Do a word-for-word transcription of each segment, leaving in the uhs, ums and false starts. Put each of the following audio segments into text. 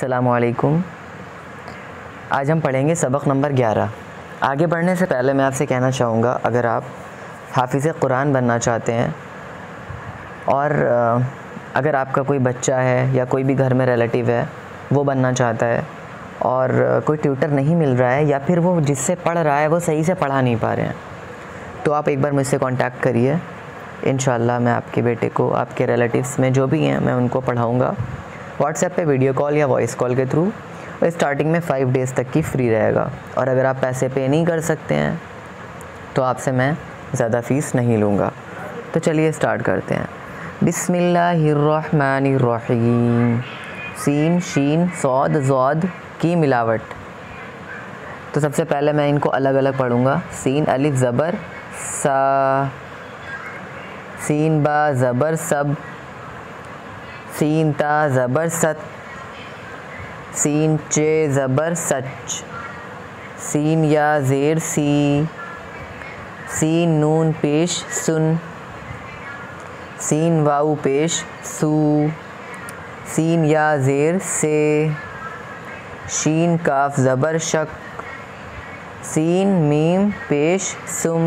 Assalamualaikum। आज हम पढ़ेंगे सबक नंबर ग्यारह। आगे बढ़ने से पहले मैं आपसे कहना चाहूँगा, अगर आप हाफिज़ कुरान बनना चाहते हैं और अगर आपका कोई बच्चा है या कोई भी घर में रिलेटिव है वो बनना चाहता है और कोई ट्यूटर नहीं मिल रहा है या फिर वो जिससे पढ़ रहा है वो सही से पढ़ा नहीं पा रहे हैं, तो आप एक बार मुझसे कॉन्टैक्ट करिए। इंशाअल्लाह मैं आपके बेटे को, आपके रिलेटिव्स में जो भी हैं, मैं उनको पढ़ाऊँगा। व्हाट्सएप पे वीडियो कॉल या वॉइस कॉल के थ्रू। स्टार्टिंग में फ़ाइव डेज़ तक की फ़्री रहेगा और अगर आप पैसे पे नहीं कर सकते हैं तो आपसे मैं ज़्यादा फ़ीस नहीं लूँगा। तो चलिए स्टार्ट करते हैं। बिस्मिल्लाहिर्रहमानिर्रहीम। सीन, शीन, सौद, ज़ोद की मिलावट। तो सबसे पहले मैं इनको अलग अलग पढ़ूँगा। सीन अलिफ ज़बर सा, सीन बा ज़बर सब, सीन ता ज़बर सत, सीन चे ज़बर सच, सीन या ज़ेर सी, सीन नून पेश सुन, सीन वाऊ पेश सू, सीन या ज़ेर से, शीन काफ ज़बर शक, सीन मीम पेश सुम,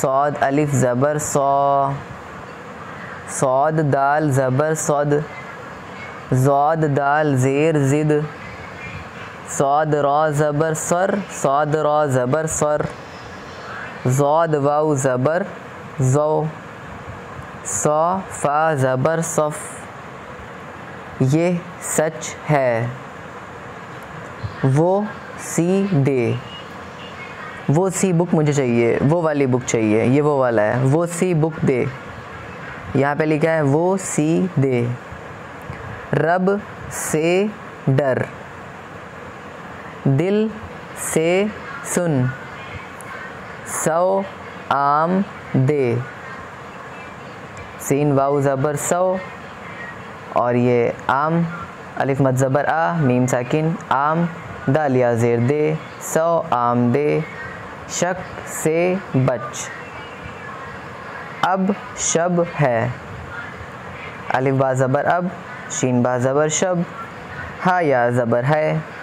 सौद अलिफ ज़बर सौ, सौद दाल ज़बर सौद, ज़ोद दाल ज़ेर ज़िद, सौद रौ ज़बर सर, सौद रौ ज़बर सर, ज़ोद वाऊ ज़बर ज़ो, सौ फा ज़बर सफ़। ये सच है। वो सी दे। वो सी बुक मुझे चाहिए, वो वाली बुक चाहिए, ये वो वाला है। वो सी बुक दे, यहाँ पे लिखा है वो सी दे। रब से डर, दिल से सुन, सौ आम दे, सीन वाऊ ज़बर सौ और ये आम, अलिफ मद ज़बर आ, मीम साकिन, आम दाल या ज़ेर दे, सौ आम दे। शक से बच। अब शब है, अलिफ बा ज़बर अब, शीन बा ज़बर शब, हा या ज़बर है,